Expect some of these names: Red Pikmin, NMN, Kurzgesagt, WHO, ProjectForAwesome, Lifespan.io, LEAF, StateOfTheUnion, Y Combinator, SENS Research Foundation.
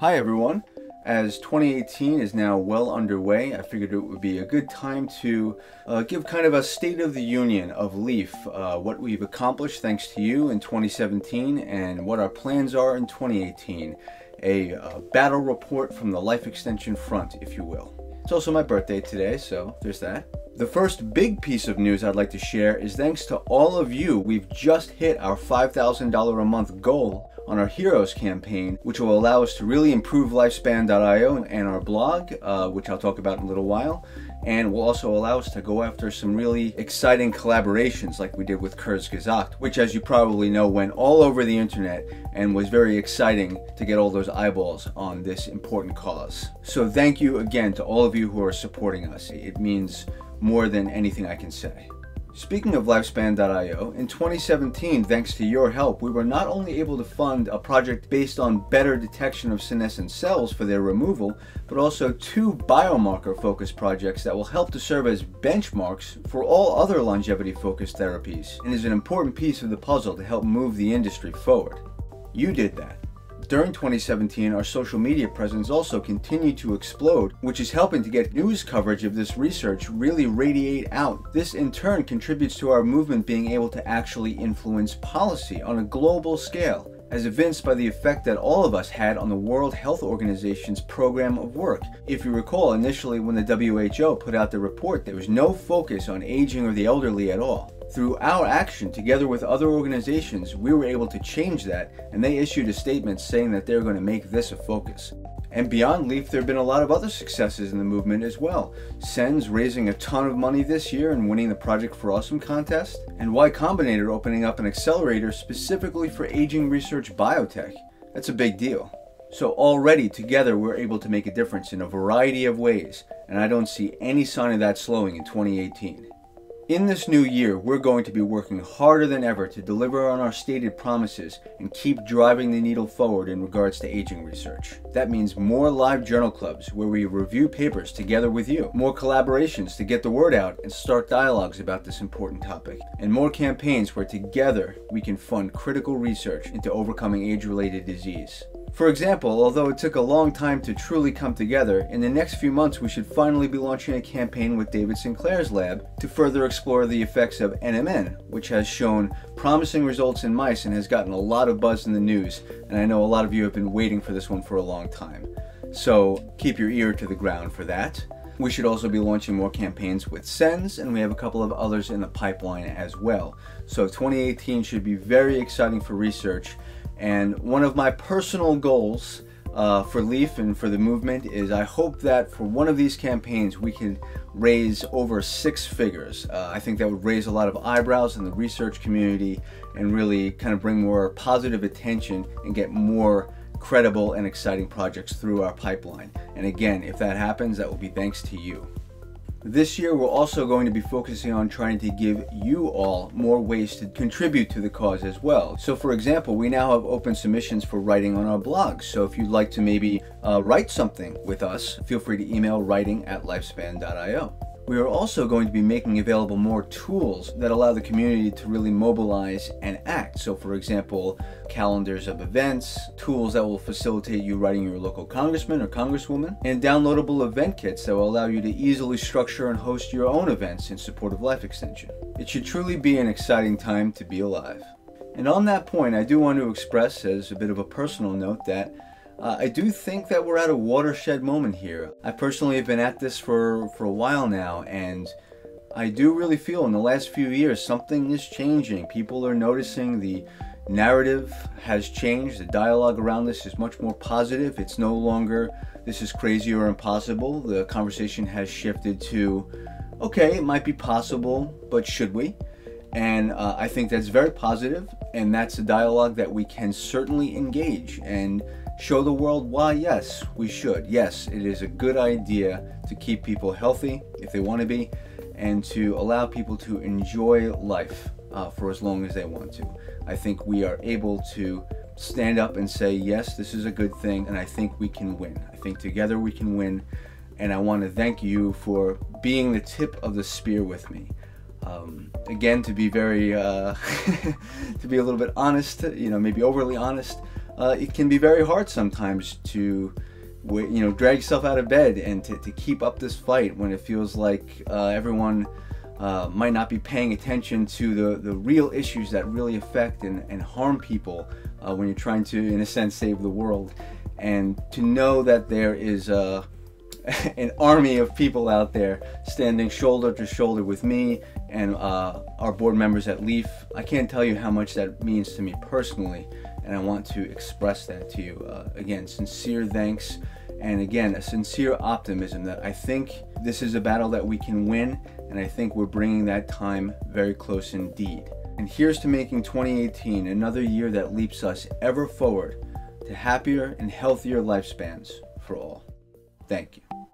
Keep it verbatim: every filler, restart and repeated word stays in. Hi everyone, as twenty eighteen is now well underway, I figured it would be a good time to uh, give kind of a state of the union of LEAF, uh, what we've accomplished thanks to you in twenty seventeen and what our plans are in twenty eighteen, a uh, battle report from the Life Extension Front, if you will. It's also my birthday today, so there's that. The first big piece of news I'd like to share is thanks to all of you, we've just hit our five thousand dollars a month goal on our Heroes campaign, which will allow us to really improve Lifespan dot i o and our blog, uh, which I'll talk about in a little while, and will also allow us to go after some really exciting collaborations like we did with Kurzgesagt, which, as you probably know, went all over the internet and was very exciting to get all those eyeballs on this important cause. So thank you again to all of you who are supporting us. It means more than anything I can say. Speaking of Lifespan dot i o, in twenty seventeen, thanks to your help, we were not only able to fund a project based on better detection of senescent cells for their removal, but also two biomarker-focused projects that will help to serve as benchmarks for all other longevity-focused therapies, and is an important piece of the puzzle to help move the industry forward. You did that. During twenty seventeen, our social media presence also continued to explode, which is helping to get news coverage of this research really radiate out. This in turn contributes to our movement being able to actually influence policy on a global scale, as evinced by the effect that all of us had on the World Health Organization's program of work. If you recall, initially when the W H O put out the report, there was no focus on aging or the elderly at all. Through our action, together with other organizations, we were able to change that, and they issued a statement saying that they're going to make this a focus. And beyond LEAF, there have been a lot of other successes in the movement as well. SENS raising a ton of money this year and winning the Project for Awesome contest, and Y Combinator opening up an accelerator specifically for aging research biotech. That's a big deal. So already together we're able to make a difference in a variety of ways, and I don't see any sign of that slowing in twenty eighteen. In this new year, we're going to be working harder than ever to deliver on our stated promises and keep driving the needle forward in regards to aging research. That means more live journal clubs where we review papers together with you, more collaborations to get the word out and start dialogues about this important topic, and more campaigns where together we can fund critical research into overcoming age-related disease. For example, although it took a long time to truly come together, in the next few months we should finally be launching a campaign with David Sinclair's lab to further explore the effects of N M N, which has shown promising results in mice and has gotten a lot of buzz in the news, and I know a lot of you have been waiting for this one for a long time. So keep your ear to the ground for that. We should also be launching more campaigns with SENS, and we have a couple of others in the pipeline as well. So twenty eighteen should be very exciting for research. And one of my personal goals uh, for LEAF and for the movement is I hope that for one of these campaigns we can raise over six figures. Uh, I think that would raise a lot of eyebrows in the research community and really kind of bring more positive attention and get more credible and exciting projects through our pipeline. And again, if that happens, that will be thanks to you. This year, we're also going to be focusing on trying to give you all more ways to contribute to the cause as well. So for example, we now have open submissions for writing on our blog. So if you'd like to maybe uh, write something with us, feel free to email writing at lifespan dot i o. We are also going to be making available more tools that allow the community to really mobilize and act. So for example, calendars of events, tools that will facilitate you writing your local congressman or congresswoman, and downloadable event kits that will allow you to easily structure and host your own events in support of life extension. It should truly be an exciting time to be alive. And on that point, I do want to express as a bit of a personal note that Uh, I do think that we're at a watershed moment here. I personally have been at this for, for a while now, and I do really feel in the last few years something is changing. People are noticing the narrative has changed. The dialogue around this is much more positive. It's no longer, this is crazy or impossible. The conversation has shifted to, okay, it might be possible, but should we? And uh, I think that's very positive, and that's a dialogue that we can certainly engage and show the world why, yes, we should. Yes, it is a good idea to keep people healthy if they want to be, and to allow people to enjoy life uh, for as long as they want to. I think we are able to stand up and say, yes, this is a good thing, and I think we can win. I think together we can win, and I want to thank you for being the tip of the spear with me. Um, again, to be very, uh, to be a little bit honest, you know, maybe overly honest, uh, it can be very hard sometimes to, you know, drag yourself out of bed and to, to keep up this fight when it feels like uh, everyone uh, might not be paying attention to the, the real issues that really affect and, and harm people uh, when you're trying to, in a sense, save the world. And to know that there is a, an army of people out there standing shoulder to shoulder with me and uh, our board members at LEAF, I can't tell you how much that means to me personally, and I want to express that to you. Uh, again, sincere thanks, and again, a sincere optimism that I think this is a battle that we can win, and I think we're bringing that time very close indeed. And here's to making twenty eighteen another year that leaps us ever forward to happier and healthier lifespans for all. Thank you.